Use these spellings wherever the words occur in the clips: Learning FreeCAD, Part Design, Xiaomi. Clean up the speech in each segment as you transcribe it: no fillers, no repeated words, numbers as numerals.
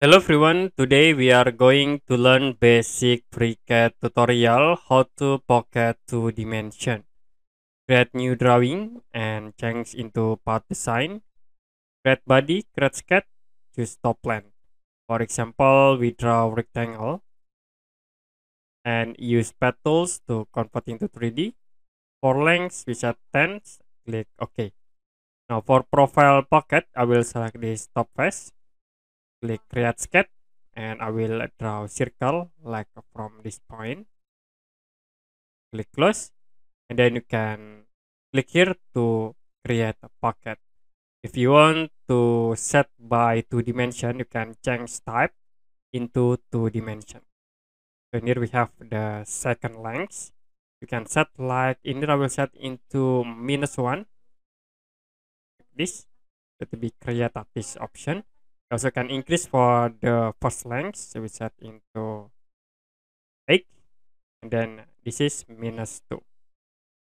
Hello everyone, today we are going to learn basic FreeCAD tutorial, how to pocket 2D, create new drawing and change into part design, create body, create sketch, choose top plan. For example, we draw rectangle and use pad tools to convert into 3D. For length, we set 10, click OK. Now for profile pocket, I will select this top face. Click create sketch and I will draw circle like from this point. Click close and then you can click here to create a pocket. If you want to set by 2D, you can change type into 2D. So here we have the second length. You can set like in here I will set into -1. Like this, that will be create at this option. Also can increase for the first length, so we set into 8 and then this is -2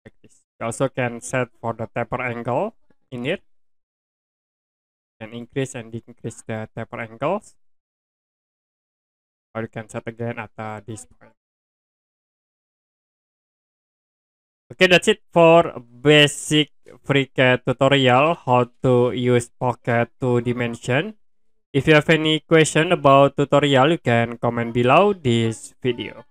like this. You also can set for the taper angle in here and increase and decrease the taper angles, or you can set again at this point. Okay, that's it for basic FreeCAD tutorial how to use pocket 2D. If you have any question about tutorial, you can comment below this video.